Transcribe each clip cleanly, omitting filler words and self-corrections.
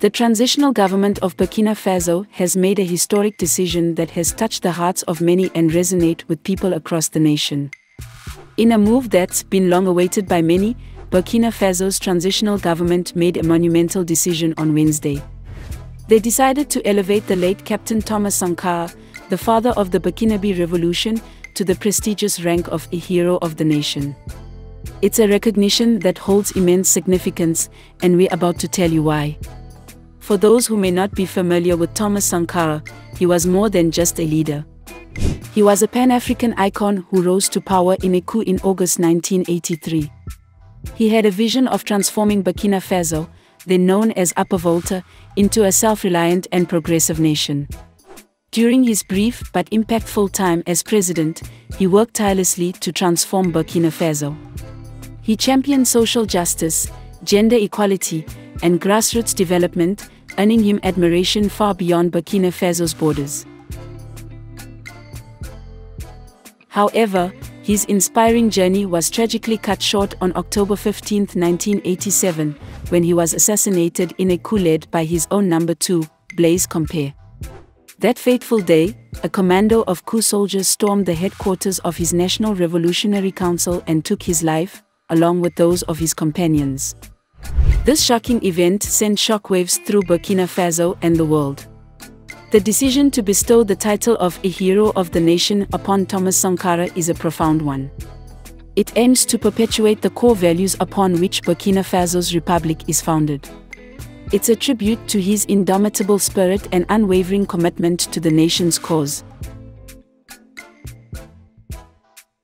The transitional government of Burkina Faso has made a historic decision that has touched the hearts of many and resonate with people across the nation. In a move that's been long awaited by many, Burkina Faso's transitional government made a monumental decision on Wednesday. They decided to elevate the late Captain Thomas Sankara, the father of the Burkinabe revolution, to the prestigious rank of a hero of the nation. It's a recognition that holds immense significance, and we're about to tell you why. For those who may not be familiar with Thomas Sankara, he was more than just a leader. He was a Pan-African icon who rose to power in a coup in August 1983. He had a vision of transforming Burkina Faso, then known as Upper Volta, into a self-reliant and progressive nation. During his brief but impactful time as president, he worked tirelessly to transform Burkina Faso. He championed social justice, gender equality, and grassroots development, earning him admiration far beyond Burkina Faso's borders. However, his inspiring journey was tragically cut short on October 15, 1987, when he was assassinated in a coup led by his own number two, Blaise Compaoré. That fateful day, a commando of coup soldiers stormed the headquarters of his National Revolutionary Council and took his life, along with those of his companions. This shocking event sent shockwaves through Burkina Faso and the world. The decision to bestow the title of a Hero of the Nation upon Thomas Sankara is a profound one. It aims to perpetuate the core values upon which Burkina Faso's republic is founded. It's a tribute to his indomitable spirit and unwavering commitment to the nation's cause.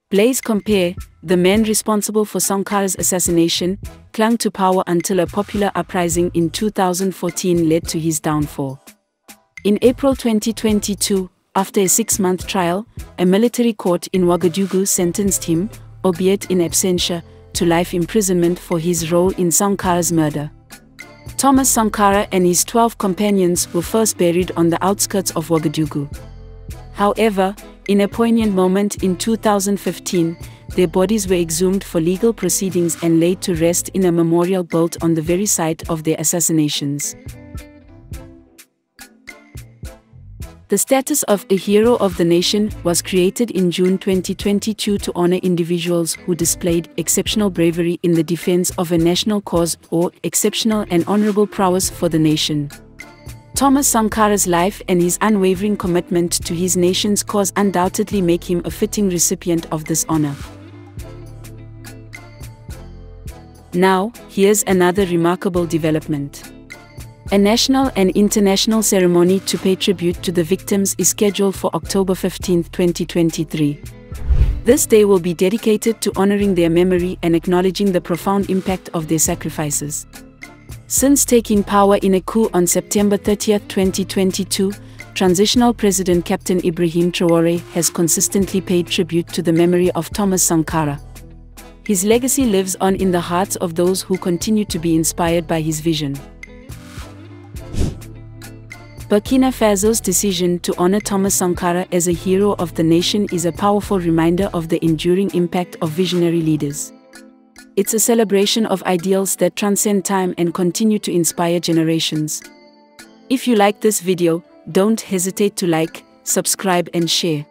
Blaise Compaoré, the man responsible for Sankara's assassination, clung to power until a popular uprising in 2014 led to his downfall. In April 2022, after a six-month trial, a military court in Ouagadougou sentenced him, albeit in absentia, to life imprisonment for his role in Sankara's murder. Thomas Sankara and his 12 companions were first buried on the outskirts of Ouagadougou. However, in a poignant moment in 2015, their bodies were exhumed for legal proceedings and laid to rest in a memorial built on the very site of their assassinations. The status of a Hero of the Nation was created in June 2022 to honor individuals who displayed exceptional bravery in the defense of a national cause or exceptional and honorable prowess for the nation. Thomas Sankara's life and his unwavering commitment to his nation's cause undoubtedly make him a fitting recipient of this honor. Now, here's another remarkable development. A national and international ceremony to pay tribute to the victims is scheduled for October 15, 2023. This day will be dedicated to honoring their memory and acknowledging the profound impact of their sacrifices. Since taking power in a coup on September 30, 2022, Transitional President Captain Ibrahim Traoré has consistently paid tribute to the memory of Thomas Sankara. His legacy lives on in the hearts of those who continue to be inspired by his vision. Burkina Faso's decision to honor Thomas Sankara as a Hero of the Nation is a powerful reminder of the enduring impact of visionary leaders. It's a celebration of ideals that transcend time and continue to inspire generations. If you like this video, don't hesitate to like, subscribe and share.